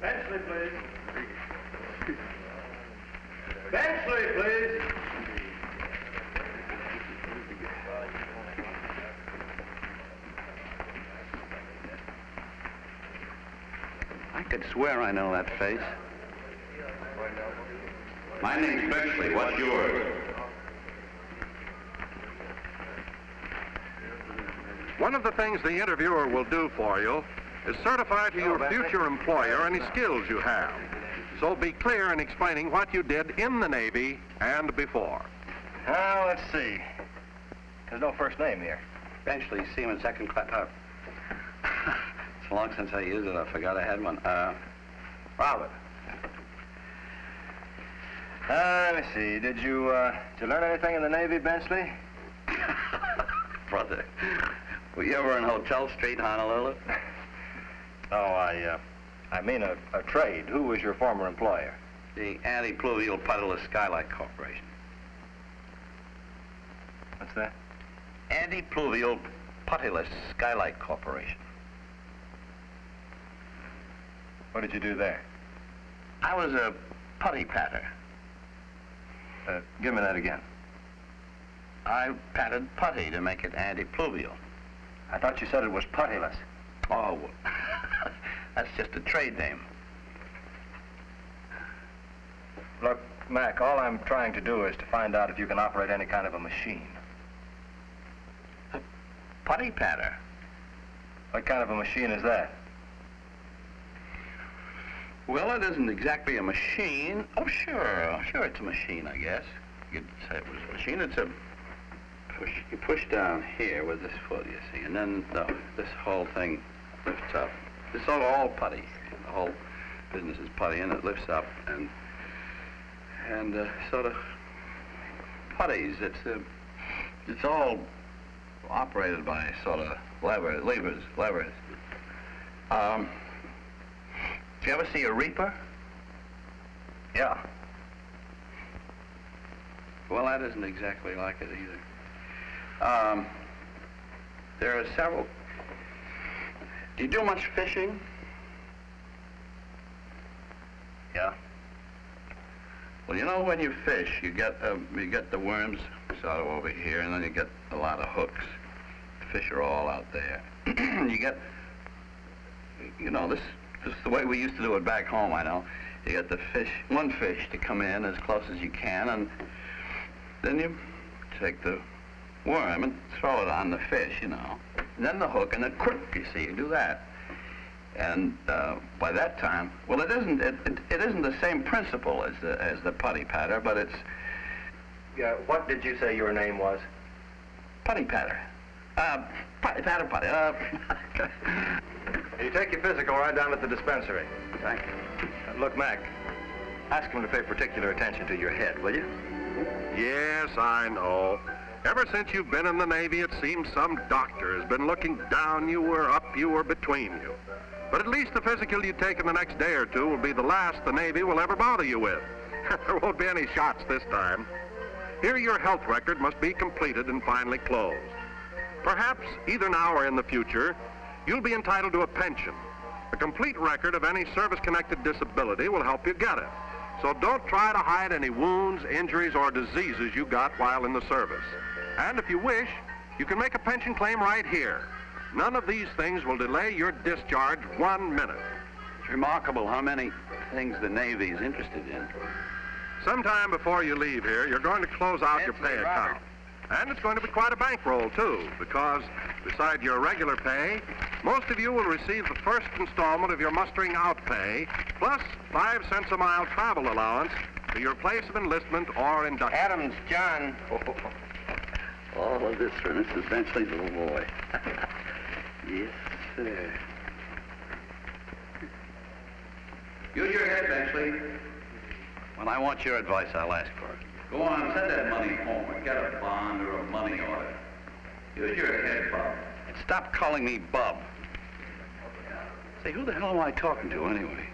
Benchley, please. Benchley, please. I could swear I know that face. My name's Benchley. What's yours? One of the things the interviewer will do for you is certify to your future employer any skills you have. So be clear in explaining what you did in the Navy and before. Now, let's see. There's no first name here. Benchley, Seaman, second class. It's long since I used it. I forgot I had one. Robert. Let me see. Did you learn anything in the Navy, Benchley? Brother, were you ever in Hotel Street, Honolulu? Oh, I mean a trade. Who was your former employer? The Anti-Pluvial Puttyless Skylight Corporation. What's that? Anti-Pluvial Puttyless Skylight Corporation. What did you do there? I was a putty patter. Give me that again. I patted putty to make it anti-pluvial. I thought you said it was puttyless. Oh, that's just a trade name. Look, Mac, all I'm trying to do is to find out if you can operate any kind of a machine. A putty patter? What kind of a machine is that? Well, it isn't exactly a machine. Oh, sure. Sure, it's a machine, I guess. You'd say it was a machine. It's a... You push down here with this foot, you see, and then this whole thing lifts up. It's all putty. The whole business is putty, and it lifts up and sort of putties. It's all operated by sort of levers. Did you ever see a reaper? Yeah. Well, that isn't exactly like it either. There are several. Do you do much fishing? Yeah. Well, you know, when you fish, you get the worms sort of over here, and then you get a lot of hooks. The fish are all out there. You get, you know, this is the way we used to do it back home. I know. You get the fish, one fish to come in as close as you can, and then you take the worm and throw it on the fish, you know. And then the hook and the crook, you see, you do that. And by that time, well, it isn't the same principle as the putty patter, but it's... Yeah, what did you say your name was? Putty patter. Putty patter. You take your physical right down at the dispensary. Thank you. Look, Mac, ask him to pay particular attention to your head, will you? Yes, I know. Ever since you've been in the Navy, it seems some doctor has been looking down you or up you or between you. But at least the physical you take in the next day or two will be the last the Navy will ever bother you with. There won't be any shots this time. Here your health record must be completed and finally closed. Perhaps either now or in the future, you'll be entitled to a pension. A complete record of any service-connected disability will help you get it. So don't try to hide any wounds, injuries, or diseases you got while in the service. And if you wish, you can make a pension claim right here. None of these things will delay your discharge 1 minute. It's remarkable how many things the Navy is interested in. Sometime before you leave here, you're going to close out your pay account. And it's going to be quite a bankroll, too, because besides your regular pay, most of you will receive the first installment of your mustering out pay, plus 5 cents a mile travel allowance to your place of enlistment or induction. Adams, John. Oh. All of this for Mrs. Benchley's little boy. Yes, sir. Use your head, Benchley. When I want your advice, I'll ask for it. Go on, send that money home and get a bond or a money order. Use your head, Bob. And stop calling me Bob. Say, who the hell am I talking to anyway?